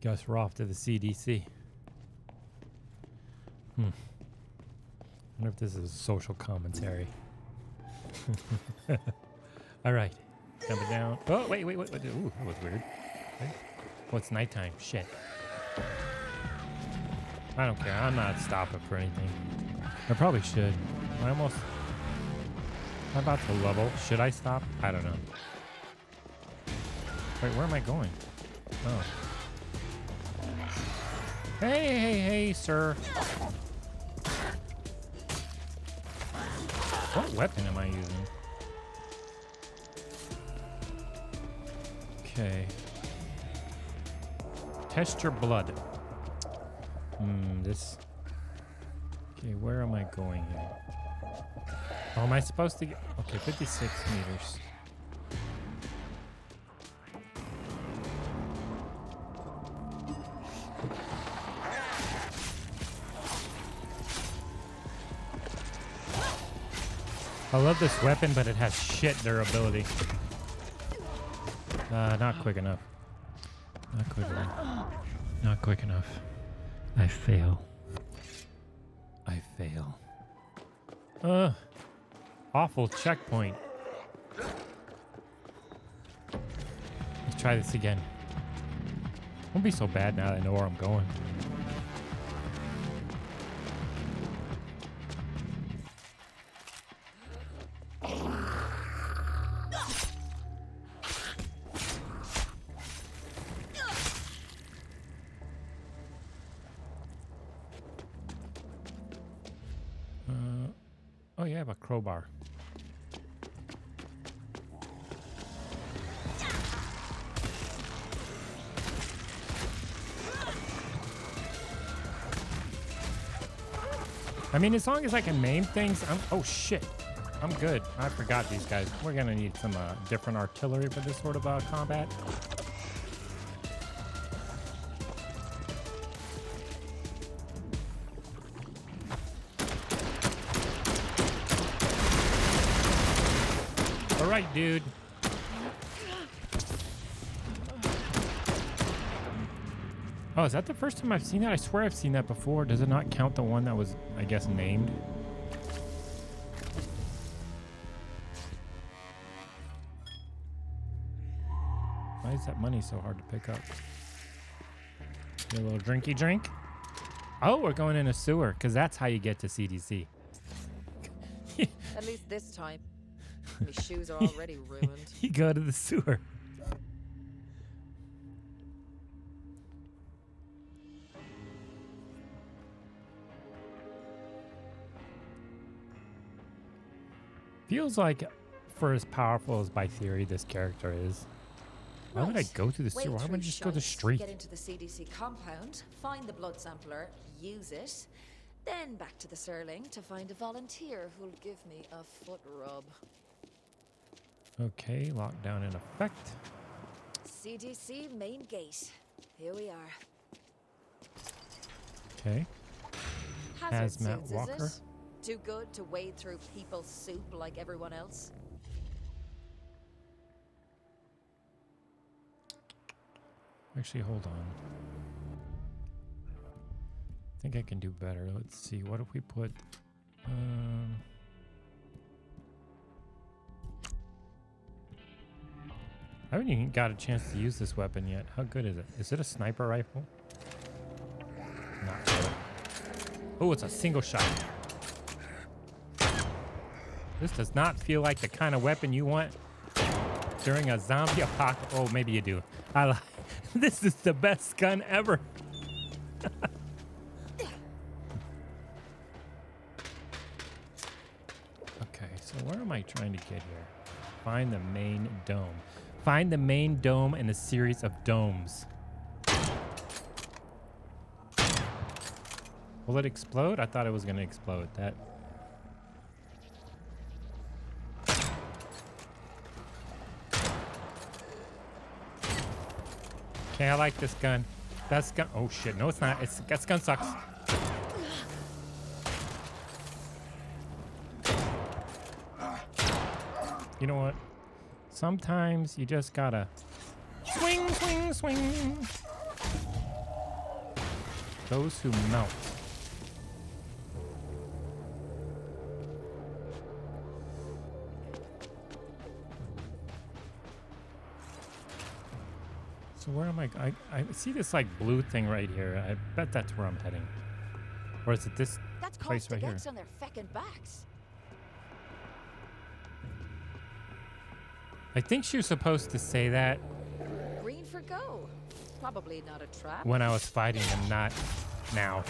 Guess we're off to the CDC. I wonder if this is social commentary. All right. Jumping down. Oh, wait. Ooh, that was weird. Okay. Oh, it's nighttime. Shit. I don't care. I'm not stopping for anything. I probably should. I'm about to level. Should I stop? I don't know. Wait, where am I going? Oh. Hey, sir. What weapon am I using? Okay. Test your blood. This... Okay, where am I going here? Oh, am I supposed to get... Okay, 56 meters. I love this weapon, but it has shit durability. Not quick enough. I fail. Awful checkpoint. Let's try this again. Won't be so bad now that I know where I'm going. Crowbar. I mean, as long as I can name things, oh shit, I'm good. I forgot these guys. We're gonna need some different artillery for this sort of combat. Dude. Oh, is that the first time I've seen that? I swear I've seen that before. Does it not count the one that was, I guess, named? Why is that money so hard to pick up? Get a little drinky drink. Oh, we're going in a sewer, because that's how you get to CDC. At least this time. My shoes are already ruined. You go to the sewer. Feels like for as powerful as by theory this character is. Why would I go to the sewer? Why wouldn't I just go to the street? Get into the CDC compound, find the blood sampler, use it, then back to the Serling to find a volunteer who'll give me a foot rub. Okay, lockdown in effect. CDC main gate. Here we are. Okay. Hazmat walker. Too good to wade through people's soup like everyone else. Actually, hold on. I think I can do better. Let's see. What if we put? I haven't even got a chance to use this weapon yet. How good is it? Is it a sniper rifle? Not really. Oh, it's a single shot. This does not feel like the kind of weapon you want during a zombie apocalypse. Oh, maybe you do. I lie. This is the best gun ever. Okay, so where am I trying to get here? Find the main dome. Find the main dome in a series of domes. Will it explode? I thought it was going to explode. That. Okay, I like this gun. That's gun. Oh shit! No, it's not. It's that gun sucks. You know what? Sometimes you just gotta swing. Those who melt. So where am I see this like blue thing right here. I bet that's where I'm heading. Or is it this place right here? That's called sticks on their feckin' backs. I think she was supposed to say that. Green for go. Probably not a trap. When I was fighting him, not now.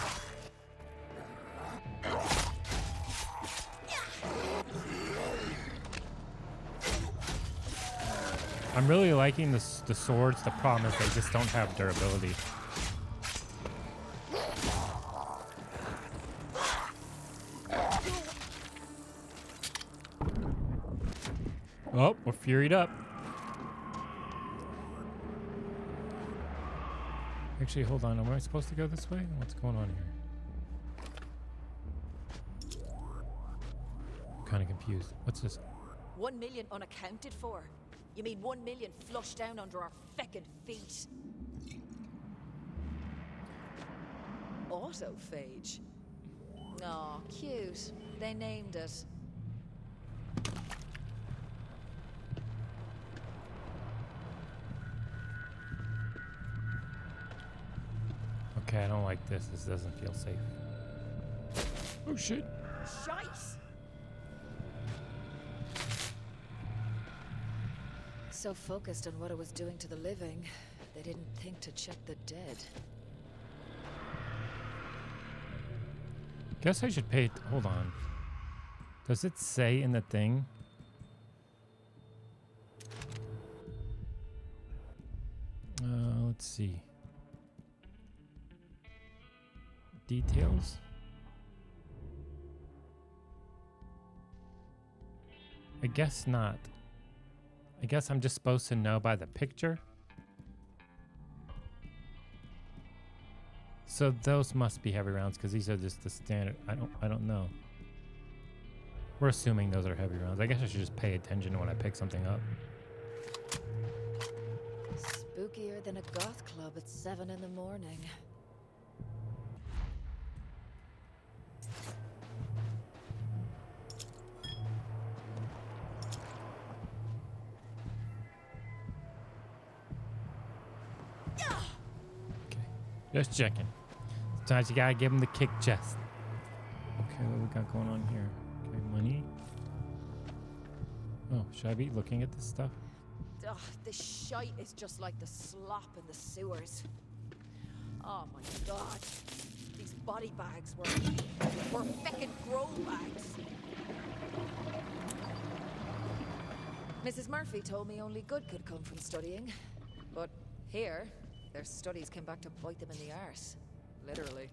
I'm really liking the swords. The problem is they just don't have durability. Oh, we're furied up. Actually, hold on. Am I supposed to go this way? What's going on here? I'm kind of confused. What's this? 1 million unaccounted for. You mean 1 million flushed down under our feckin' feet. Autophage. Aw, cute. They named it. Okay, I don't like this. This doesn't feel safe. Oh shit. Shice. So focused on what it was doing to the living, they didn't think to check the dead. Guess I should pay. Hold on. Does it say in the thing? Let's see. Details. I guess not. I guess I'm just supposed to know by the picture. So those must be heavy rounds because these are just the standard. I don't know. We're assuming those are heavy rounds. I guess I should just pay attention when I pick something up. Spookier than a goth club at 7 in the morning. Just checking. Sometimes you gotta give him the kick chest. Okay, what we got going on here? Okay, money. Oh, should I be looking at this stuff? Ugh, this shite is just like the slop in the sewers. Oh my god. These body bags were feckin' grow bags. Mrs. Murphy told me only good could come from studying. But here... their studies came back to bite them in the arse. Literally.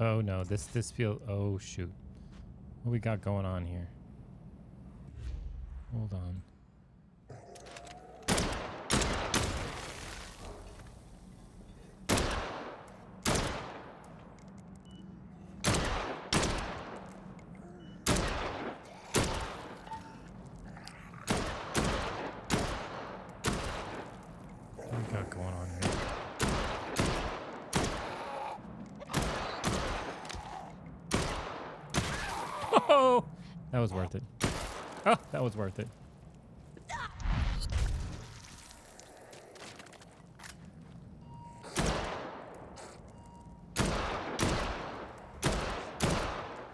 Oh no, this feels... oh shoot. What we got going on here? Hold on. That was worth it. Oh, that was worth it.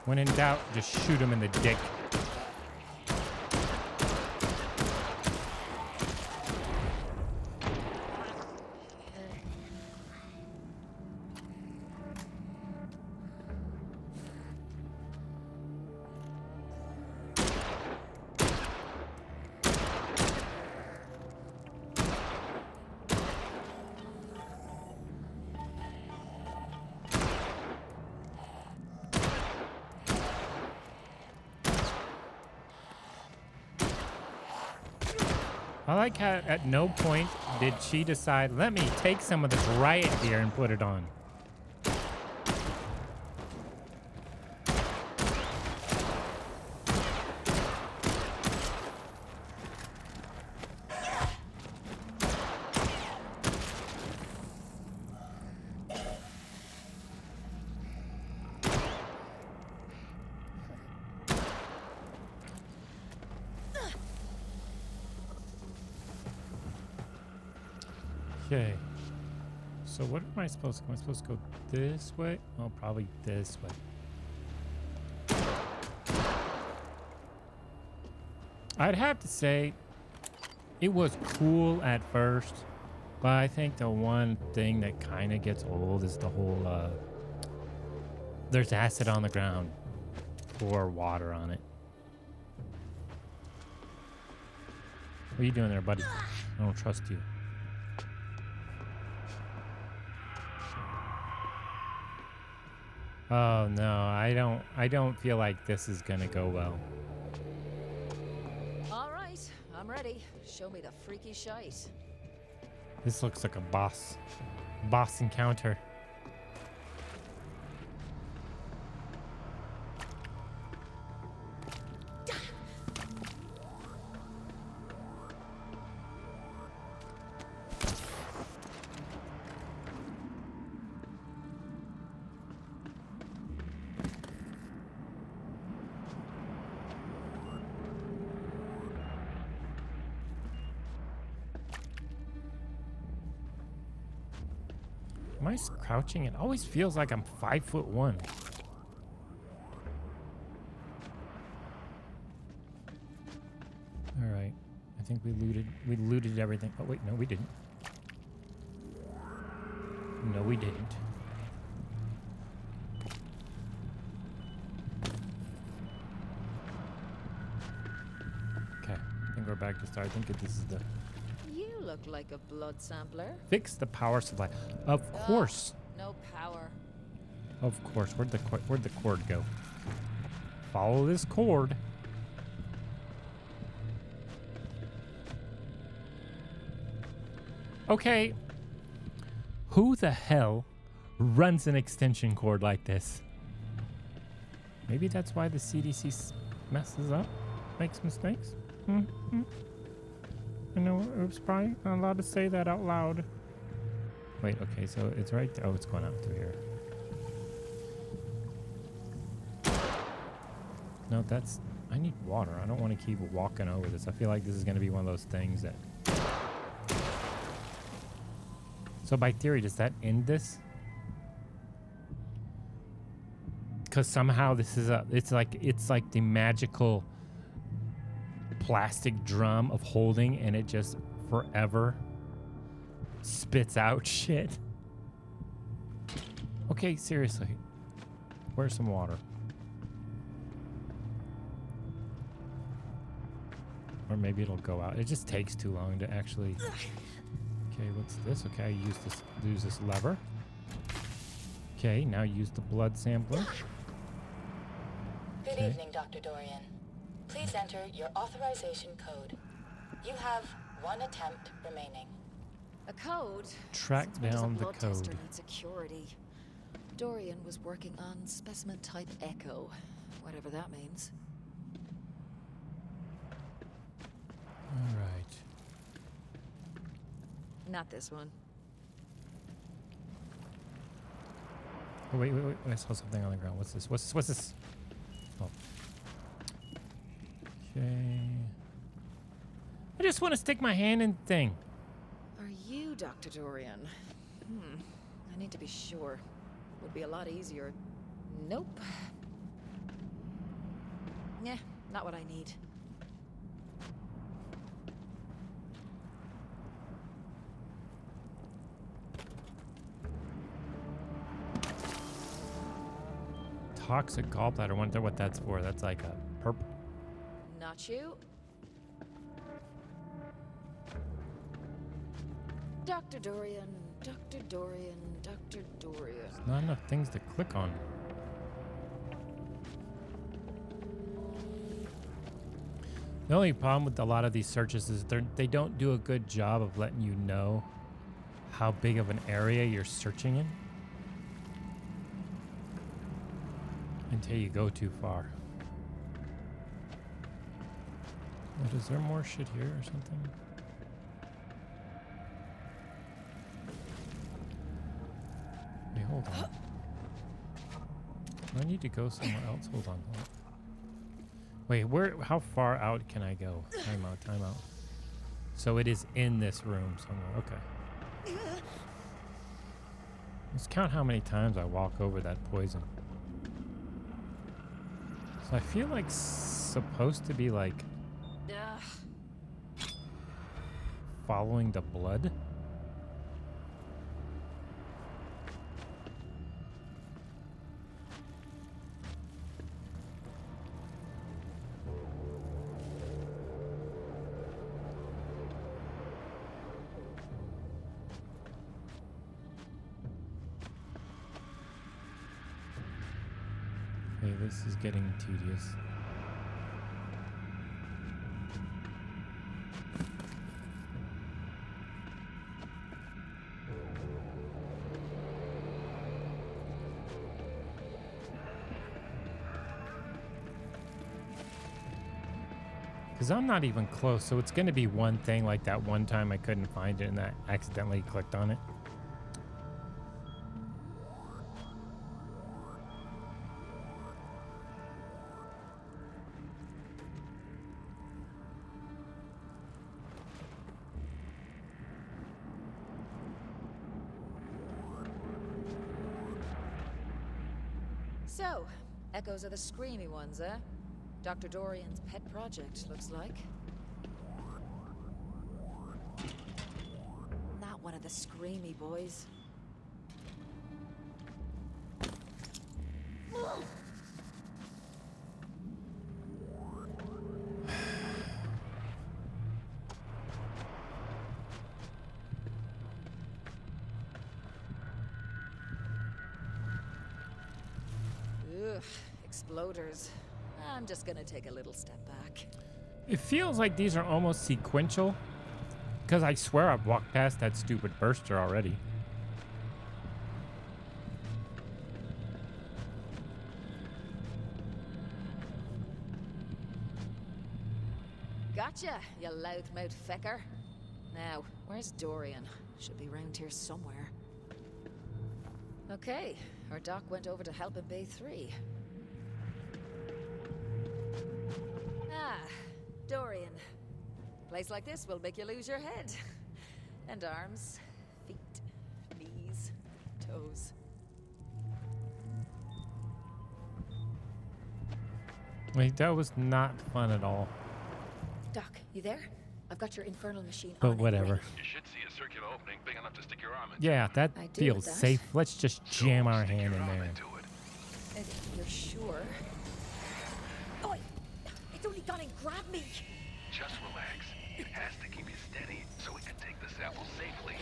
When in doubt, just shoot him in the dick. I like how at no point did she decide, let me take some of this riot gear and put it on. Okay. So what am I supposed to go? Am I supposed to go this way? Oh, probably this way. I'd have to say it was cool at first, but I think the one thing that kind of gets old is the whole, there's acid on the ground. Pour water on it. What are you doing there, buddy? I don't trust you. Oh no, I don't feel like this is gonna go well. All right, I'm ready. Show me the freaky shite. This looks like a boss encounter. Crouching, it always feels like I'm 5'1". All right, I think we looted everything. Oh wait, no, we didn't. No, we didn't. Okay, I think we're back to start. I think this is the. Look like a blood sampler. Fix the power supply. Of course. No power. Of course. Where'd the cord go? Follow this cord. Okay. Who the hell runs an extension cord like this? Maybe that's why the CDC messes up, makes mistakes. Mm-hmm. I know, it was probably not allowed to say that out loud. Wait, okay, so it's right there. Oh, it's going out through here. No, that's... I need water. I don't want to keep walking over this. I feel like this is going to be one of those things that... So by theory, does that end this? Because somehow this is a... It's like the magical... plastic drum of holding, and it just forever spits out shit. Okay, seriously, where's some water? Or maybe it'll go out. It just takes too long to actually. Okay, what's this? Okay, I use this lever. Okay, now use the blood sampler. Good evening, Dr. Dorian. Please enter your authorization code. You have one attempt remaining. A code? Track down the code. Security. Dorian was working on specimen type echo, whatever that means. All right. Not this one. Oh, wait. I saw something on the ground. What's this? What's this? Oh. Okay. I just want to stick my hand in the thing. Are you Dr. Dorian? I need to be sure. Would be a lot easier. Nope. Nah, not what I need. Toxic gallbladder. I wonder what that's for. That's like a purple. Not you. Dr. Dorian, Dr. Dorian, Dr. Dorian. There's not enough things to click on. The only problem with a lot of these searches is they don't do a good job of letting you know how big of an area you're searching in until you go too far. Wait, is there more shit here or something? Hey, hold on. I need to go somewhere else. Hold on. Wait, where? How far out can I go? Time out. So it is in this room somewhere. Okay. Let's count how many times I walk over that poison. So I feel like supposed to be like following the blood. This is getting tedious. Because I'm not even close, so it's going to be one thing like that one time I couldn't find it and I accidentally clicked on it. So, echoes are the screamy ones, eh? Dr. Dorian's pet project, looks like. Not one of the screamy boys. Exploders. I'm just gonna take a little step back. It feels like these are almost sequential, because I swear I've walked past that stupid burster already. Gotcha, you loudmouth fecker. Now, where's Dorian? Should be round here somewhere. Okay, our doc went over to help in Bay 3. Ah, Dorian. Place like this will make you lose your head. And arms, feet, knees, toes. Wait, that was not fun at all. Doc, you there? I've got your infernal machine on. But whatever. You should see a circular opening big enough to stick your arm into. Yeah, that feels safe. Let's just jam our hand in there. You're sure? Oh, it's only gone and grabbed me. Just relax. It has to keep you steady so we can take the sample safely.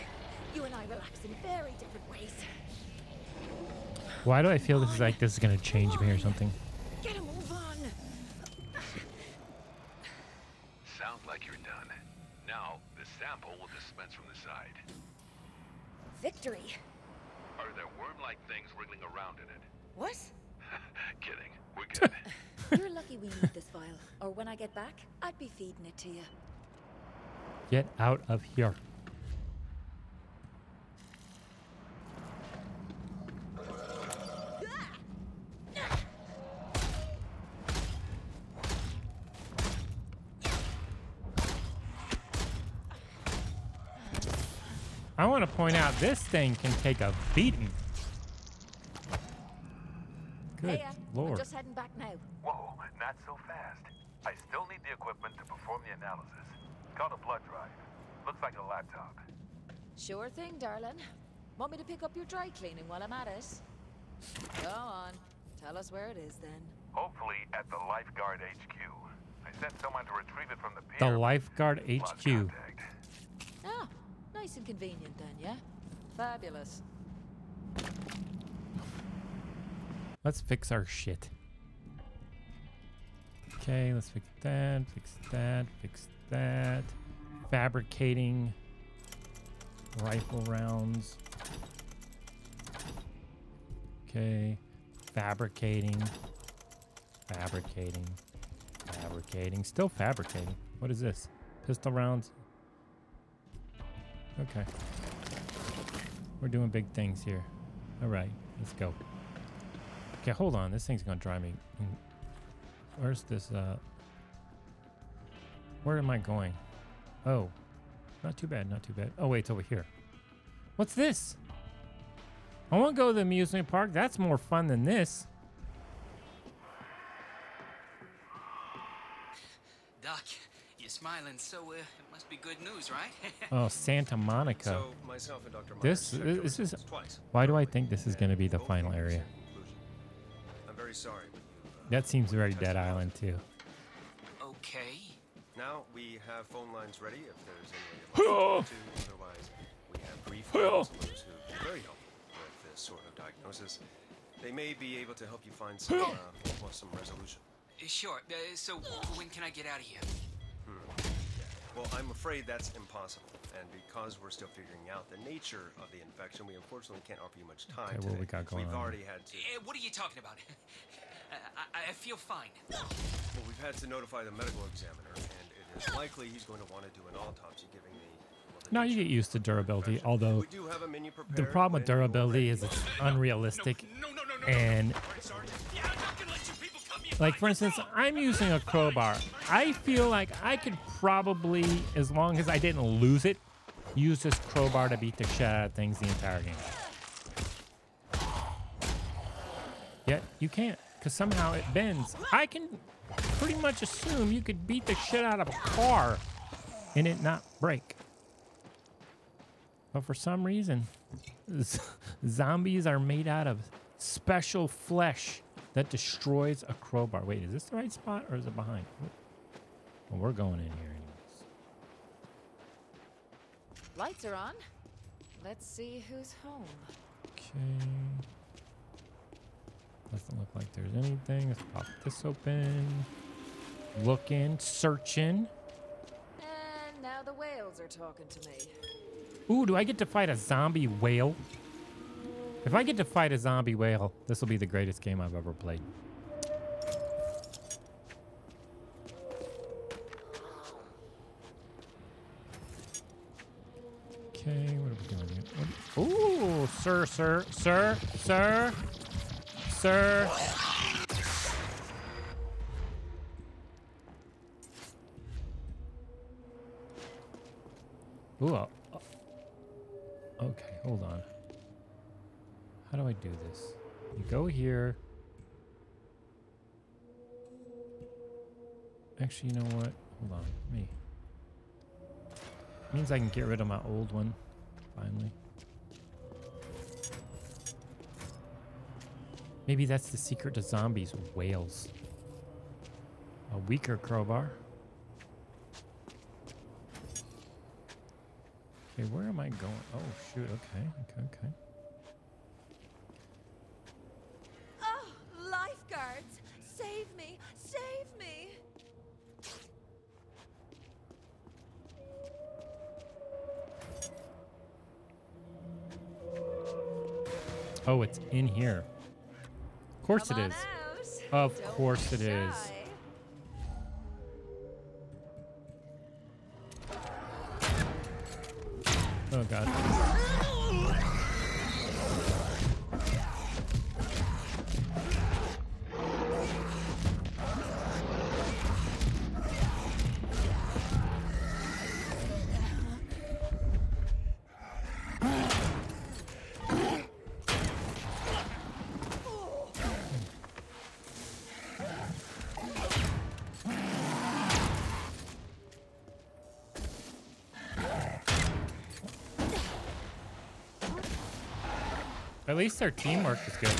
You and I relax in very different ways. Why do I feel this is like this is going to change me or something? Get him over. Sounds like you're done. Now, the sample will dispense from the side. Victory! Are there worm-like things wriggling around in it? What? Kidding. We're good. You're lucky we need this vial, or when I get back, I'd be feeding it to you. Get out of here. I want to point out this thing can take a beating. Good lord. I'm just heading back now. Whoa, not so fast. I still need the equipment to perform the analysis. Called a blood drive. Looks like a laptop. Sure thing, darling. Want me to pick up your dry cleaning while I'm at it? Go on. Tell us where it is then. Hopefully at the lifeguard HQ. I sent someone to retrieve it from the pier. The lifeguard HQ. Oh. Nice and convenient then, yeah? Fabulous. Let's fix our shit. Okay, let's fix that, fix that, fix that. Fabricating rifle rounds. Okay, fabricating, fabricating, fabricating, still fabricating. What is this? Pistol rounds? Okay. We're doing big things here. All right, let's go. Okay, hold on. This thing's going to drive me. Where's this? Where am I going? Oh, not too bad. Not too bad. Oh, wait, it's over here. What's this? I want to go to the amusement park. That's more fun than this. Doc, you're smiling, so it must be good news, right? Oh, Santa Monica. So myself and Dr. Myers, this is twice. Why do I think this is going to be the final area? I'm very sorry. That seems very Dead Island too. Okay. Now we have phone lines ready if there's any otherwise we have brief counselors who are very helpful with this sort of diagnosis. They may be able to help you find some resolution. Sure. So when can I get out of here? Well, I'm afraid that's impossible, and because we're still figuring out the nature of the infection, we unfortunately can't offer you much time. Okay, We've already had to. What are you talking about? I feel fine. Well, we've had to notify the medical examiner, and it is likely he's going to want to do an autopsy, giving the. Now you get used to durability, although the problem with durability is it's unrealistic, and like for instance, I'm using a crowbar. I feel like I could probably, as long as I didn't lose it, use this crowbar to beat the shit out of things the entire game. Yet you can't, because somehow it bends. I can pretty much assume you could beat the shit out of a car and it not break. But for some reason, zombies are made out of special flesh that destroys a crowbar. Wait, is this the right spot or is it behind? Well, we're going in here anyways. Lights are on. Let's see who's home. Okay. Doesn't look like there's anything. Let's pop this open. Looking, searching. And now the whales are talking to me. Ooh, do I get to fight a zombie whale? If I get to fight a zombie whale, this will be the greatest game I've ever played. Okay, what are we doing here? Ooh, sir. Ooh, okay, hold on. How do I do this? You go here. Actually, you know what? Hold on. Me. It means I can get rid of my old one. Finally. Maybe that's the secret to zombies. Whales. A weaker crowbar. Okay, where am I going? Oh, shoot. Okay, okay, okay. Oh, it's in here. Of course it is. Of course it is. Oh, God. At least their teamwork is good.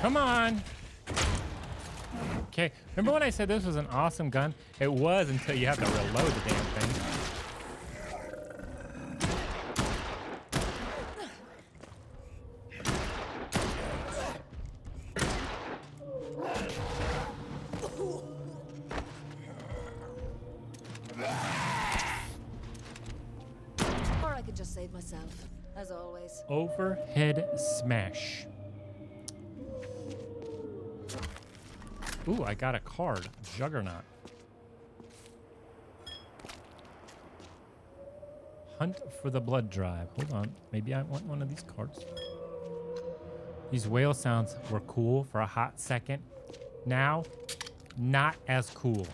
Come on. Okay, remember when I said this was an awesome gun? It was until you have to reload the damn overhead smash. Ooh, I got a card. Juggernaut. Hunt for the blood drive. Hold on. Maybe I want one of these cards. These whale sounds were cool for a hot second. Now, not as cool.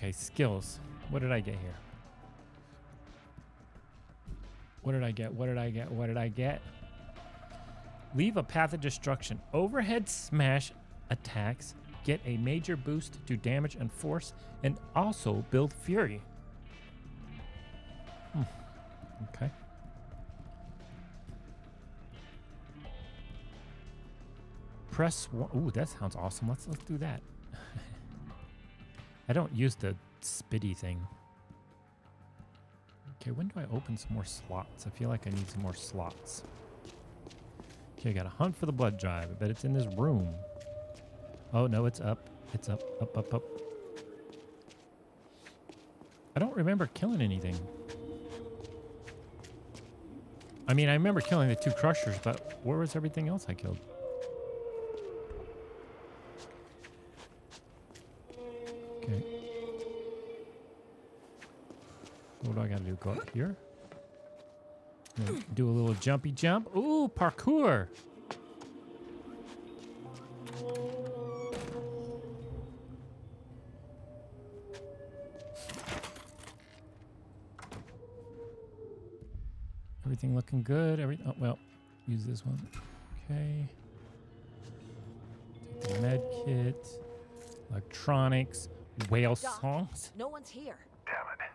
Okay, skills. What did I get here? What did I get? What did I get? What did I get? Leave a path of destruction. Overhead smash attacks get a major boost to damage and force, and also build fury. Okay. Press one. Ooh, that sounds awesome. Let's do that. I don't use the spitty thing. Okay, when do I open some more slots? I feel like I need some more slots. Okay, I gotta hunt for the blood drive. I bet it's in this room. Oh no, it's up. It's up, up, up, up. I don't remember killing anything. I mean, I remember killing the two crushers, but where was everything else I killed? Okay. What do I gotta do? Go up here? Do a little jumpy jump. Ooh, parkour! Everything looking good. Oh, well, use this one. Okay. Take the med kit, electronics, whale songs. No one's here. Damn it.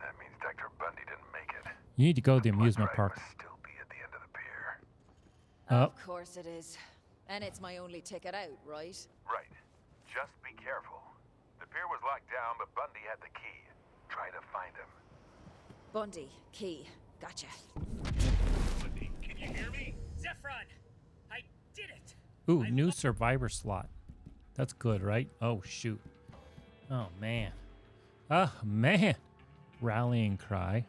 That means Dr. Bundy didn't make it. You need to go to the amusement park. Must still be at the end of the pier. Of course it is. And it's my only ticket out, right? Right. Just be careful. The pier was locked down, but Bundy had the key. Try to find him. Bundy, key. Gotcha. Can you hear me? Zephyron, I did it. Ooh, new survivor slot. That's good, right? Oh, shoot. Oh, man. Oh, man. Rallying cry.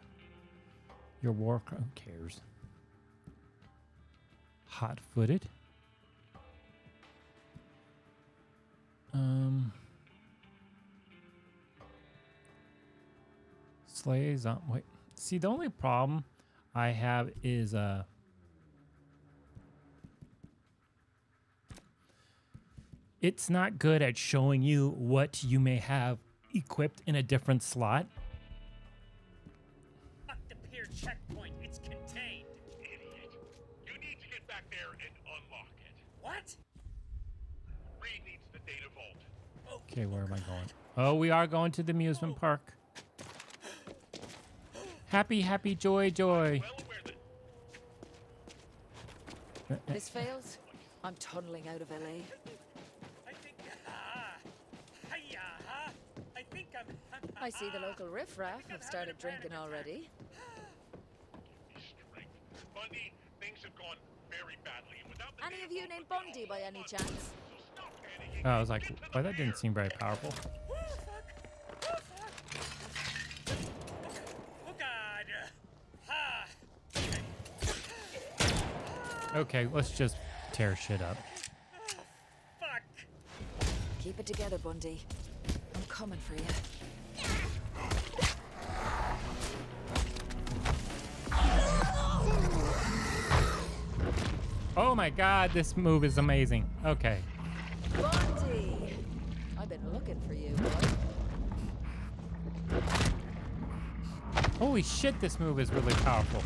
Your war cry. Who cares? Hot-footed. Slay zombie. Wait. See, the only problem I have is it's not good at showing you what you may have equipped in a different slot. Fuck the pier checkpoint, it's contained. Idiot. You need to get back there and unlock it. What? Reed needs the data vault. Okay, where am I going? Oh, we are going to the amusement park. Happy, happy, joy, joy. This fails. I'm tunneling out of LA. I see the local riffraff have started drinking already. Bundy, things have gone very badly. Any of you named Bundy by any chance? Oh, I was like, well, that didn't seem very powerful. Okay, let's just tear shit up. Fuck. Keep it together, Bundy. I'm coming for you. Oh my god, this move is amazing. Okay. Bundy! I've been looking for you. Holy shit, this move is really powerful.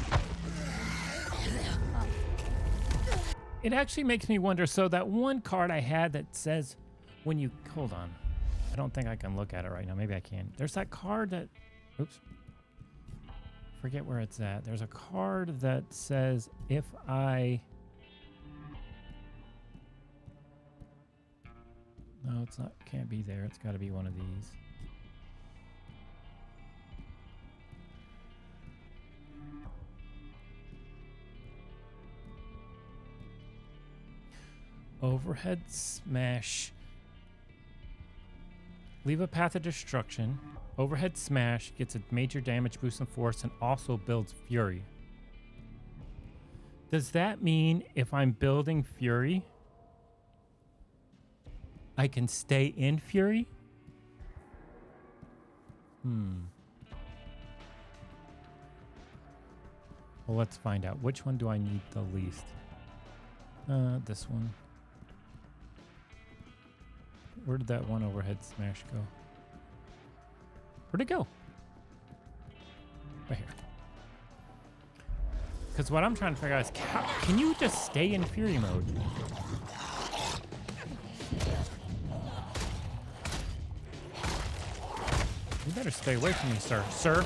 It actually makes me wonder, so that one card I had that says when you, hold on, I don't think I can look at it right now. Maybe I can. There's that card that, oops, forget where it's at. There's a card that says if I, no, it's not, can't be there. It's got to be one of these. Overhead smash. Leave a path of destruction. Overhead smash gets a major damage boost in force and also builds fury. Does that mean if I'm building fury, I can stay in fury? Well, let's find out. Which one do I need the least? This one. Where did that one overhead smash go? Where'd it go? Right here. Because what I'm trying to figure out is, can you just stay in fury mode? You better stay away from me, sir. Sir!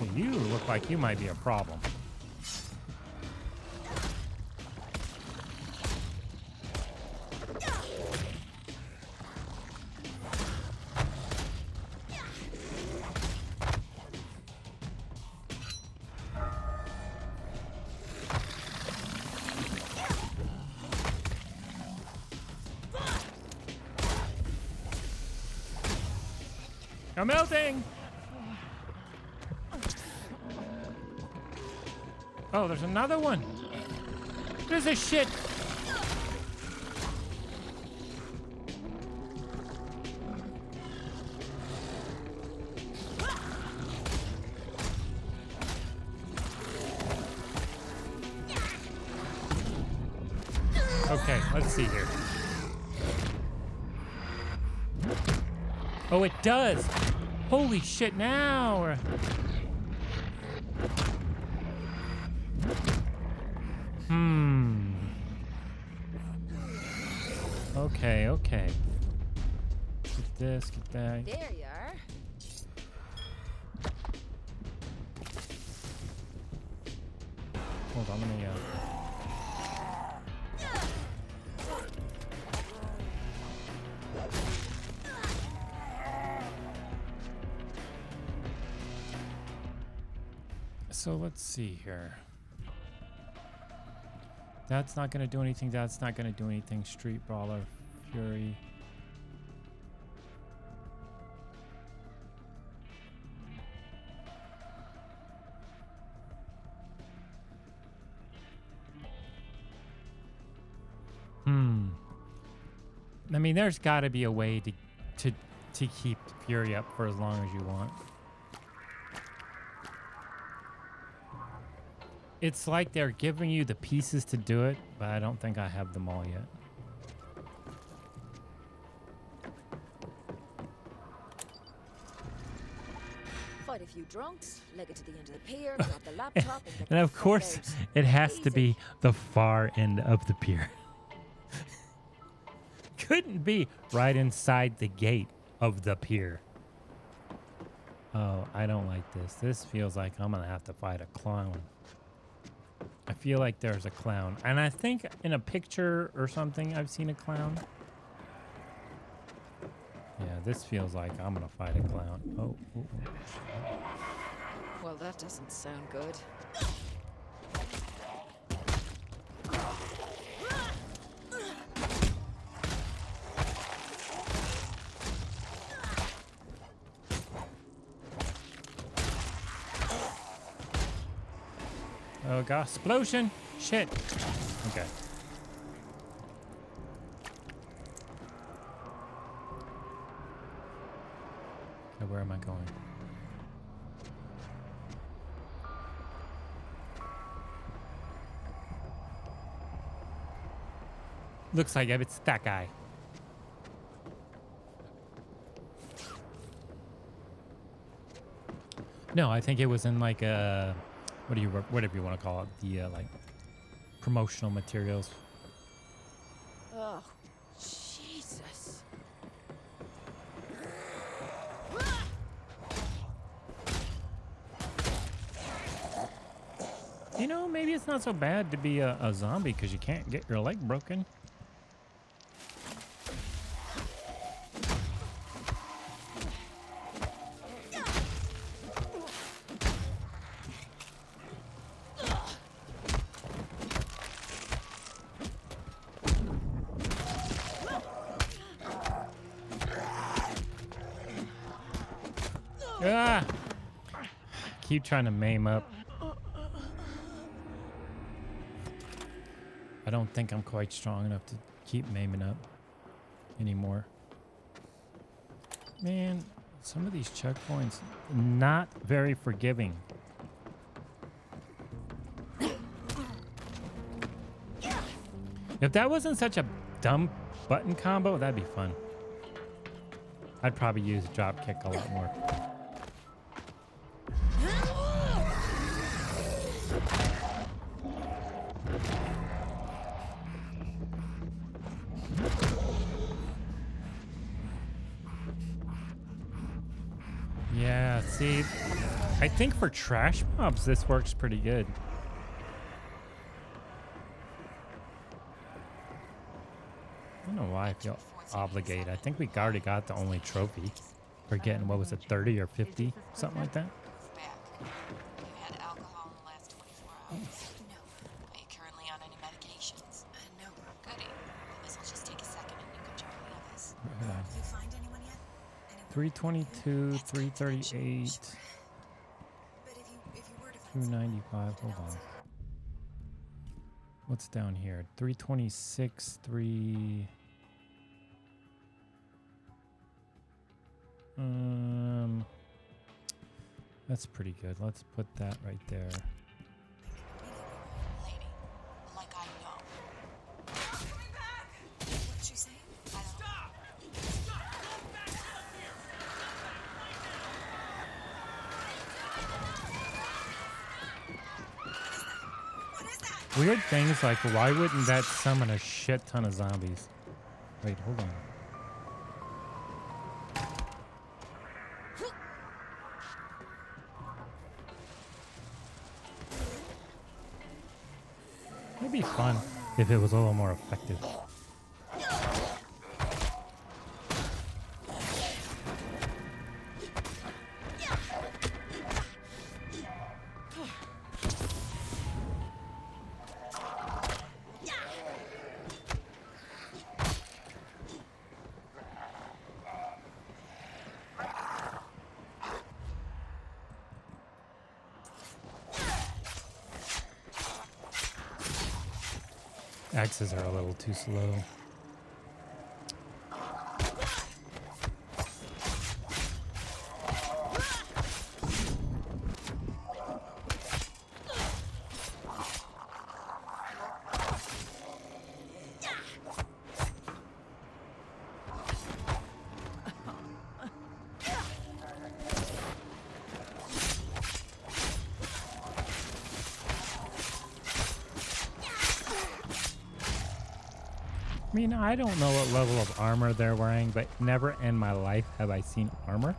Okay, you look like you might be a problem. I'm melting! Oh, there's another one! There's a shit! Okay, let's see here. Oh, it does! Holy shit, now! Hmm. Okay, okay. Get this, get that. There you are. Hold on, let me, so let's see here. That's not gonna do anything. That's not gonna do anything. Street Brawler, Fury. Hmm. I mean, there's gotta be a way to keep Fury up for as long as you want. It's like they're giving you the pieces to do it, but I don't think I have them all yet. Fight a few drunks, leg it to the end of the pier, grab the laptop, and of course, it has to be the far end of the pier. Couldn't be right inside the gate of the pier. Oh, I don't like this. This feels like I'm gonna have to fight a clown. I feel like there's a clown. And I think in a picture or something, I've seen a clown. Yeah, this feels like I'm gonna fight a clown. Oh. Well, that doesn't sound good. Oh god, explosion! Shit! Okay. Okay, where am I going? Looks like it's that guy. No, I think it was in like a... whatever you want to call it, the like promotional materials. Oh, Jesus! You know, maybe it's not so bad to be a zombie because you can't get your leg broken. Ah! Keep trying to maim up. I don't think I'm quite strong enough to keep maiming up anymore. Man, some of these checkpoints not very forgiving. If that wasn't such a dumb button combo, that'd be fun. I'd probably use drop kick a lot more. Yeah, see, I think for trash mobs this works pretty good. I don't know why I feel obligated. I think we already got the only trophy for getting, what was it, 30 or 50? Something like that. Right. 322, 338, 295, hold on. What's down here? 326, 3... That's pretty good. Let's put that right there. Weird things like, why wouldn't that summon a shit ton of zombies? Wait, hold on. It'd be fun if it was a little more effective. Axes are a little too slow. I mean, I don't know what level of armor they're wearing, but never in my life have I seen armor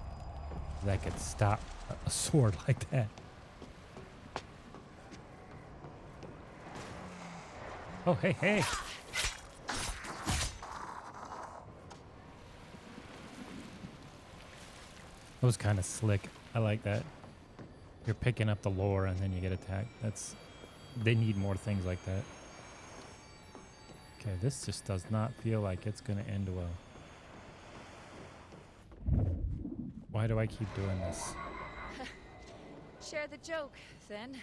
that could stop a sword like that. Oh, hey, hey. That was kind of slick. I like that. You're picking up the lore and then you get attacked. That's, they need more things like that. Okay, this just does not feel like it's going to end well. Why do I keep doing this? Share the joke, then.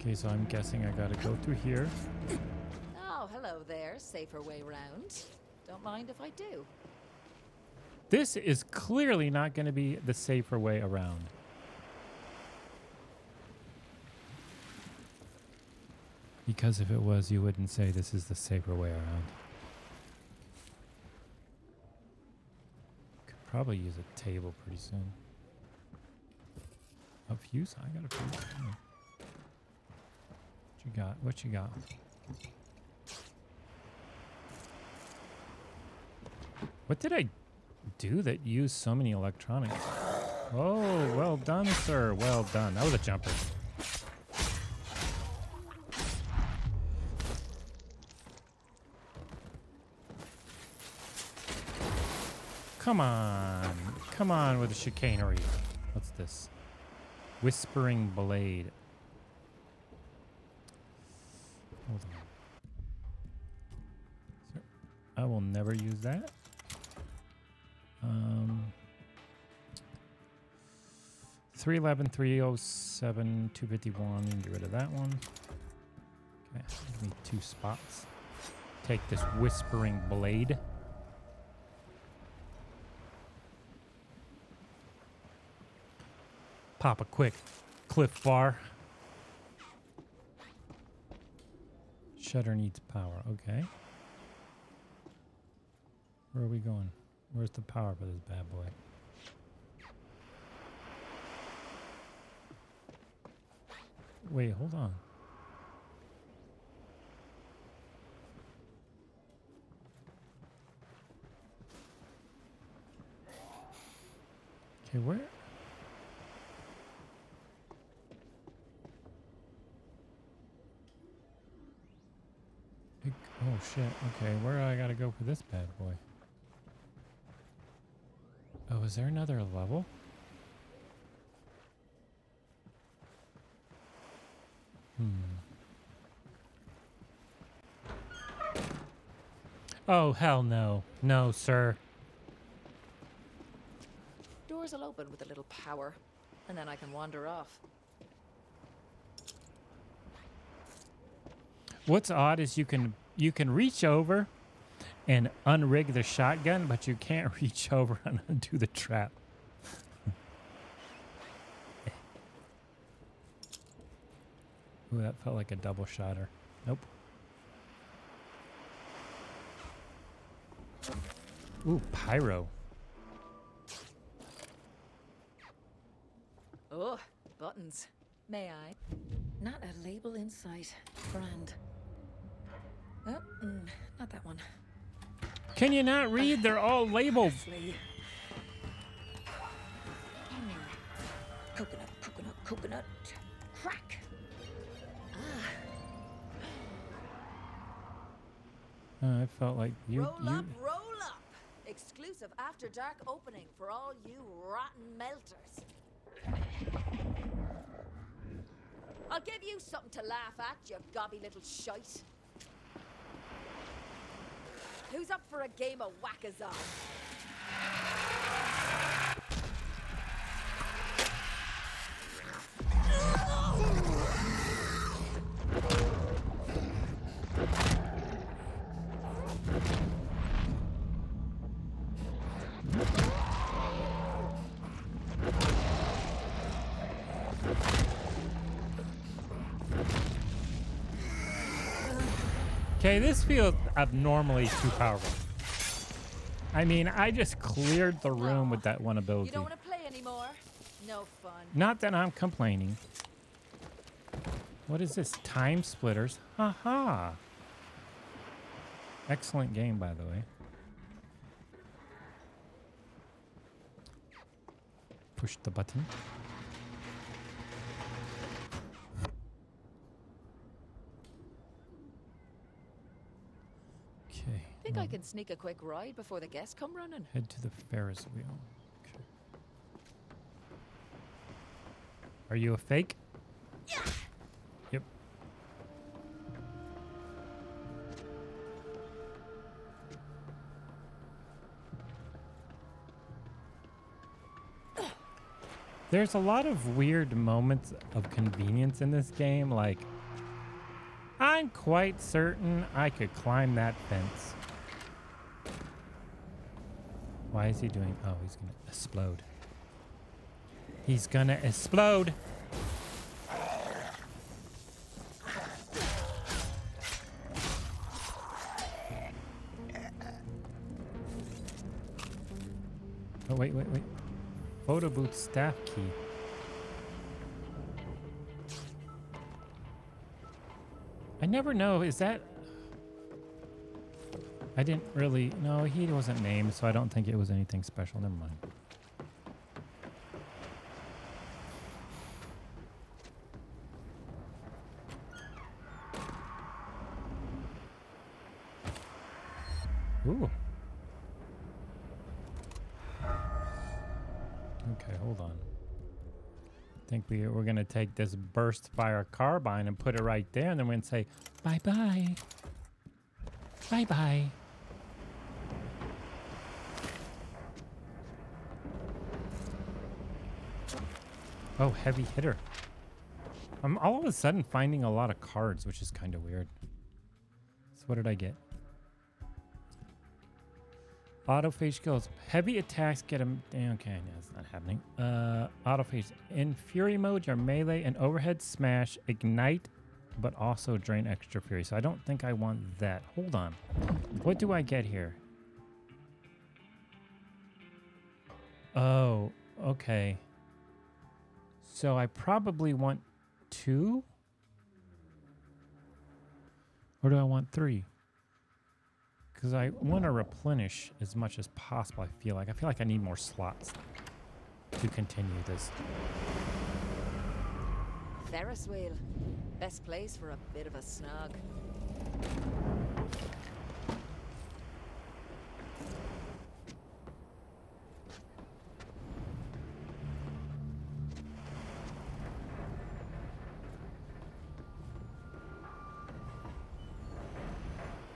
Okay, so I'm guessing I gotta go through here. Oh, hello there. Safer way round. Don't mind if I do. This is clearly not going to be the safer way around. Because if it was, you wouldn't say this is the safer way around. Could probably use a table pretty soon. A fuse? I got a fuse. What you got? What you got? What did I do that used so many electronics? Oh, well done, sir. Well done. That was a jumper. Come on. Come on with the chicanery. What's this? Whispering blade. Hold on. Sir, I will never use that. $311, $307, $251. Get rid of that one. Okay, I need two spots. Take this whispering blade. Pop a quick cliff bar. Shutter needs power. Okay. Where are we going? Where's the power for this bad boy? Wait, hold on. Okay, where? It, oh shit, okay, where do I gotta go for this bad boy? Oh, is there another level? Oh, hell no. No, sir. Doors will open with a little power, and then I can wander off. What's odd is you can reach over and unrig the shotgun, but you can't reach over and undo the trap. Ooh, that felt like a double shotter. Nope. Ooh, pyro. Oh, buttons. May I? Not a label in sight. Brand. Oh, not that one. Can you not read? They're all labeled. Coconut, coconut, coconut. Crack. Ah. I felt like you. Roll up. Exclusive after dark opening for all you rotten melters. I'll give you something to laugh at, you gobby little shite. Who's up for a game of whack-a-zone? Okay, this feels abnormally too powerful. I mean, I just cleared the room with that one ability. You don't want to play anymore. No fun. Not that I'm complaining. What is this? Time Splitters? Haha. Excellent game, by the way. Push the button. I think I can sneak a quick ride before the guests come running. Head to the Ferris wheel. Okay. Are you a fake? Yeah. Yep. There's a lot of weird moments of convenience in this game, like I'm quite certain I could climb that fence. Why is he doing? Oh, he's gonna explode. He's gonna explode. Oh, wait, wait, wait. Photo booth staff key. I never know. Is that? I didn't really. No, he wasn't named, so I don't think it was anything special. Never mind. Ooh. Okay, hold on. I think we're going to take this burst fire carbine and put it right there, and then we're going to say, bye-bye. Bye-bye. Oh, heavy hitter. I'm all of a sudden finding a lot of cards, which is kind of weird. So what did I get? Autophage kills. Heavy attacks get him. Okay, no, it's not happening. Autophage. In fury mode, your melee and overhead smash ignite, but also drain extra fury. So I don't think I want that. Hold on. What do I get here? Oh, okay. So I probably want 2? Or do I want 3? Because I want to replenish as much as possible, I feel like. I feel like I need more slots to continue this. Ferris wheel. Best place for a bit of a snug.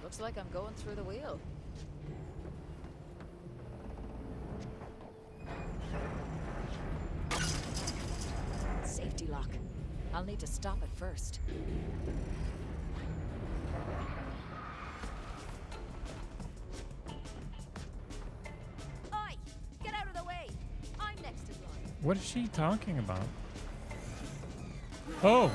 Looks like I'm going through the wheel. Safety lock. I'll need to stop it first. Oi! Get out of the way! I'm next in line. What is she talking about? Oh!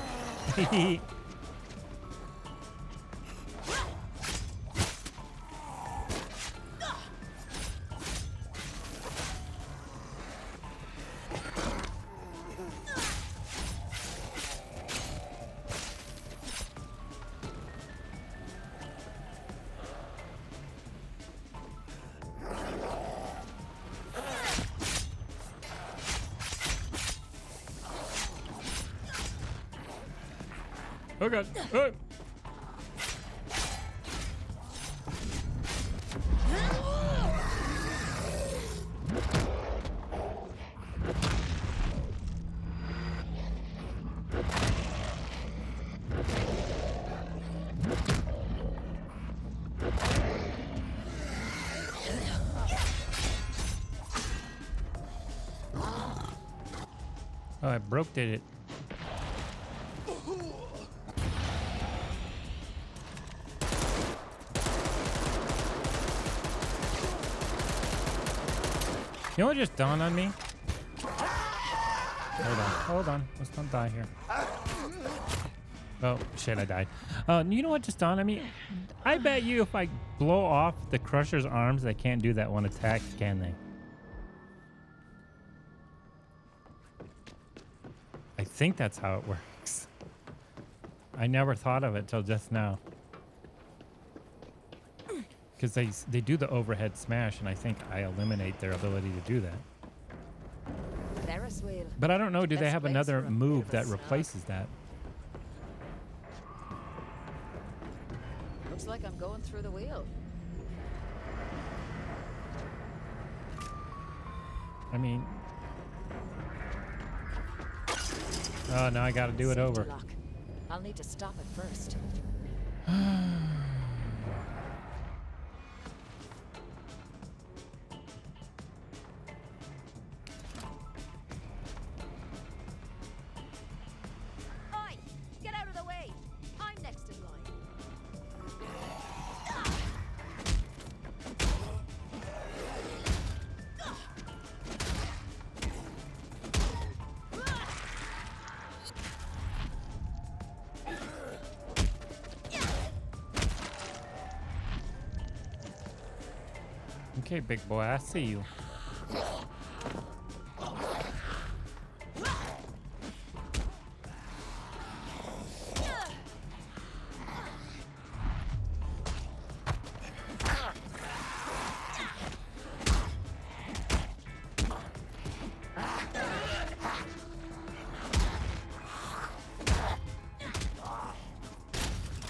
Oh God! Oh. Oh, I broke it. You know what just dawned on me? Hold on. Let's not die here. Oh, shit, I died. You know what just dawned on me? I bet you if I blow off the Crusher's arms, they can't do that one attack, can they? I think that's how it works. I never thought of it till just now. Because they do the overhead smash, and I think I eliminate their ability to do that. Ferris wheel. But I don't know, do they have another move that replaces that? Looks like I'm going through the wheel. I mean... Oh, now I gotta do it over. I'll need to stop it first. Okay, big boy, I see you.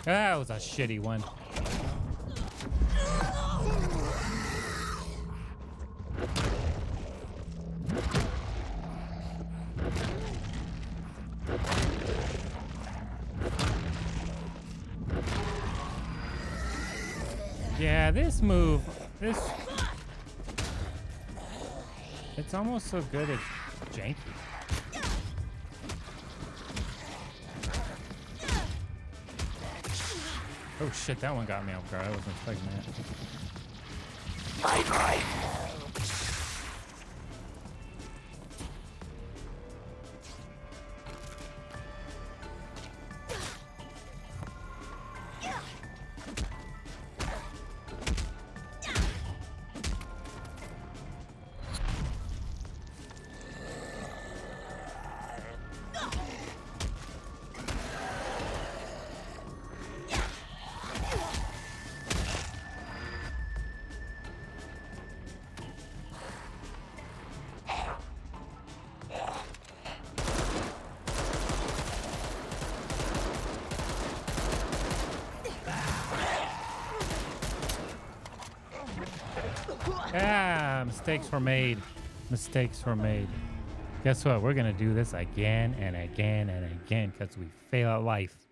That was a shitty one. Yeah, this move, it's almost so good it's janky. Oh shit, that one got me off guard. I wasn't expecting that. Bye-bye. Ah, mistakes were made. Mistakes were made. Guess what? We're going to do this again and again and again because we fail at life.